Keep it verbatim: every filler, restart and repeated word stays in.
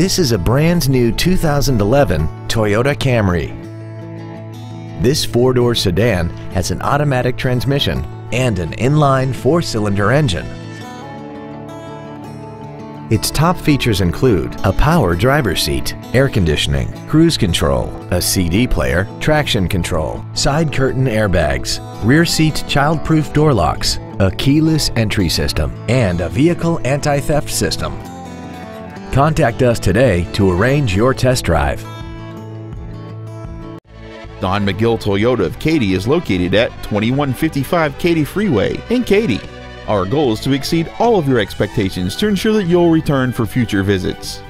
This is a brand new two thousand eleven Toyota Camry. This four-door sedan has an automatic transmission and an inline four-cylinder engine. Its top features include a power driver's seat, air conditioning, cruise control, a C D player, traction control, side curtain airbags, rear seat child-proof door locks, a keyless entry system, and a vehicle anti-theft system. Contact us today to arrange your test drive. Don McGill Toyota of Katy is located at twenty-one fifty-five Katy Freeway in Katy. Our goal is to exceed all of your expectations to ensure that you'll return for future visits.